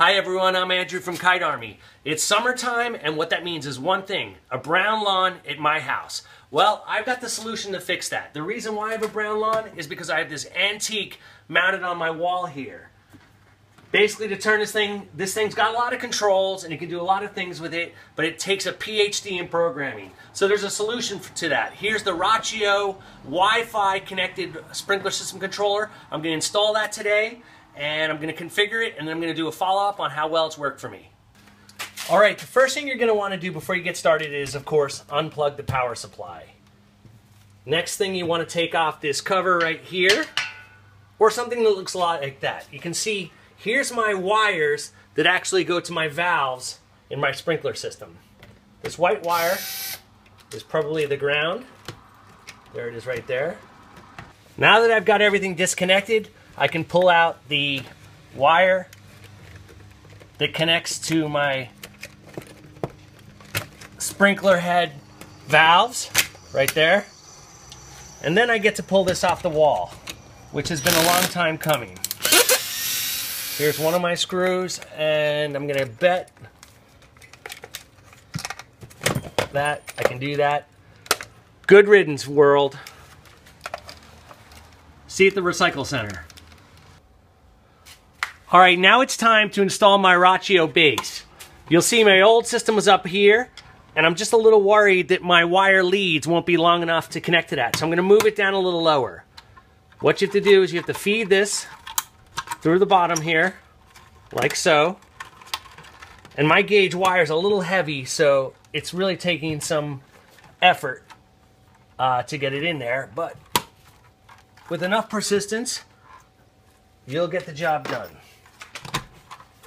Hi everyone, I'm Andrew from Kite Army. It's summertime, and what that means is one thing: a brown lawn at my house. Well, I've got the solution to fix that. The reason why I have a brown lawn is because I have this antique mounted on my wall here. Basically, to turn this thing's got a lot of controls, and you can do a lot of things with it, but it takes a PhD in programming. So there's a solution to that. Here's the Rachio Wi-Fi connected sprinkler system controller. I'm going to install that today, and I'm going to configure it, and then I'm going to do a follow-up on how well it's worked for me. All right, the first thing you're going to want to do before you get started is, of course, unplug the power supply. Next thing, you want to take off this cover right here, or something that looks a lot like that. You can see here's my wires that actually go to my valves in my sprinkler system. This white wire is probably the ground. There it is right there. Now that I've got everything disconnected, I can pull out the wire that connects to my sprinkler head valves right there, and then I get to pull this off the wall, which has been a long time coming. Here's one of my screws, and I'm gonna bet that I can do that. Good riddance, world. See you at the recycle center. All right, now it's time to install my Rachio base. You'll see my old system was up here, and I'm just a little worried that my wire leads won't be long enough to connect to that, so I'm gonna move it down a little lower. What you have to do is you have to feed this through the bottom here, like so. And my gauge wire is a little heavy, so it's really taking some effort to get it in there, but with enough persistence, you'll get the job done.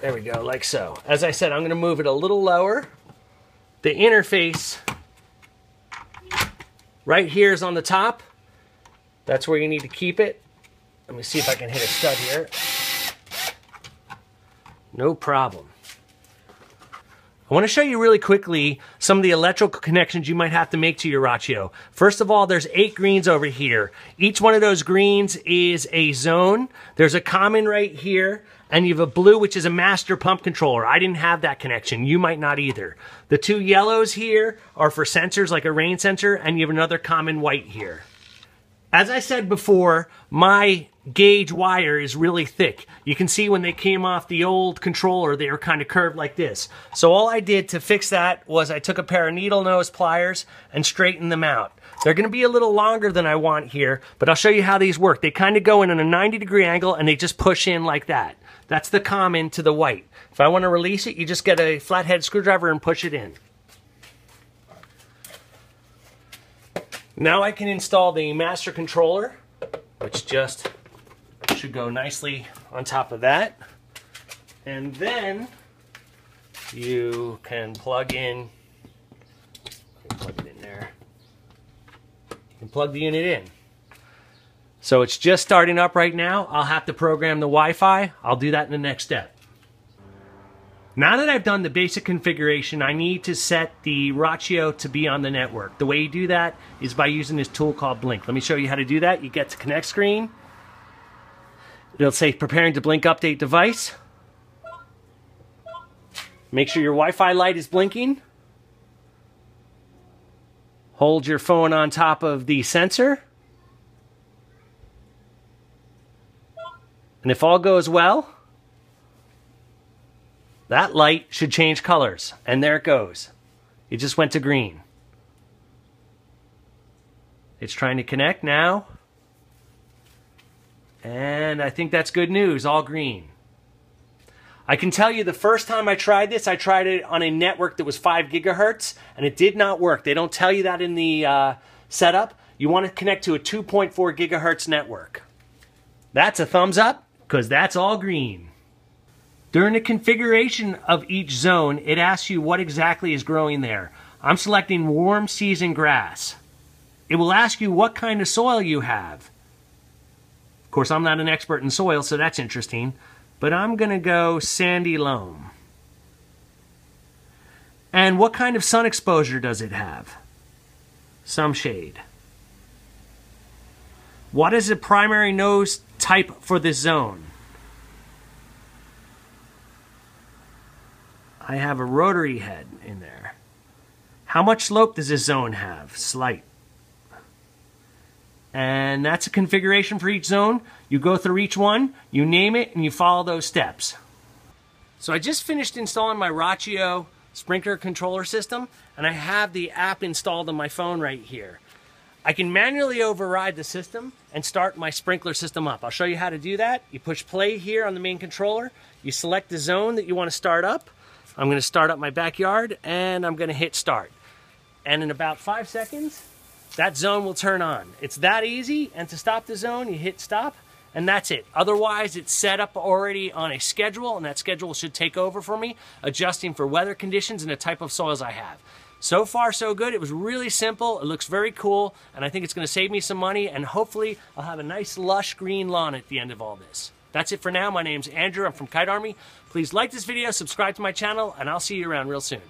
There we go, like so. As I said, I'm going to move it a little lower. The interface right here is on the top. That's where you need to keep it. Let me see if I can hit a stud here. No problem. I want to show you really quickly some of the electrical connections you might have to make to your Rachio. First of all, there's 8 greens over here. Each one of those greens is a zone. There's a common right here, and you have a blue, which is a master pump controller. I didn't have that connection. You might not either. The 2 yellows here are for sensors, like a rain sensor, and you have another common white here. As I said before, my gauge wire is really thick. You can see when they came off the old controller, they were kind of curved like this. So all I did to fix that was I took a pair of needle nose pliers and straightened them out. They're going to be a little longer than I want here, but I'll show you how these work. They kind of go in at a 90-degree angle, and they just push in like that. That's the common to the white. If I want to release it, you just get a flathead screwdriver and push it in. Now I can install the master controller, which just should go nicely on top of that. And then you can plug in, plug it in there. You can plug the unit in. So it's just starting up right now. I'll have to program the Wi-Fi. I'll do that in the next step. Now that I've done the basic configuration, I need to set the Rachio to be on the network. The way you do that is by using this tool called Blink. Let me show you how to do that. You get to Connect Screen. It'll say Preparing to Blink Update Device. Make sure your Wi-Fi light is blinking. Hold your phone on top of the sensor. And if all goes well, that light should change colors. And there it goes. It just went to green. It's trying to connect now. And I think that's good news, all green. I can tell you the first time I tried this, I tried it on a network that was 5 GHz, and it did not work. They don't tell you that in the setup. You want to connect to a 2.4 GHz network. That's a thumbs up, because that's all green. During the configuration of each zone, it asks you what exactly is growing there. I'm selecting warm season grass. It will ask you what kind of soil you have. Of course, I'm not an expert in soil, so that's interesting, but I'm gonna go sandy loam. And what kind of sun exposure does it have? Some shade. What is the primary nose type for this zone? I have a rotary head in there. How much slope does this zone have? Slight. And that's a configuration for each zone. You go through each one, you name it, and you follow those steps. So I just finished installing my Rachio sprinkler controller system, and I have the app installed on my phone right here. I can manually override the system and start my sprinkler system up. I'll show you how to do that. You push play here on the main controller. You select the zone that you want to start up. I'm going to start up my backyard, and I'm going to hit start. And in about 5 seconds, that zone will turn on. It's that easy, and to stop the zone, you hit stop, and that's it. Otherwise, it's set up already on a schedule, and that schedule should take over for me, adjusting for weather conditions and the type of soils I have. So far, so good. It was really simple. It looks very cool, and I think it's going to save me some money, and hopefully, I'll have a nice, lush green lawn at the end of all this. That's it for now. My name's Andrew. I'm from Kite Army. Please like this video, subscribe to my channel, and I'll see you around real soon.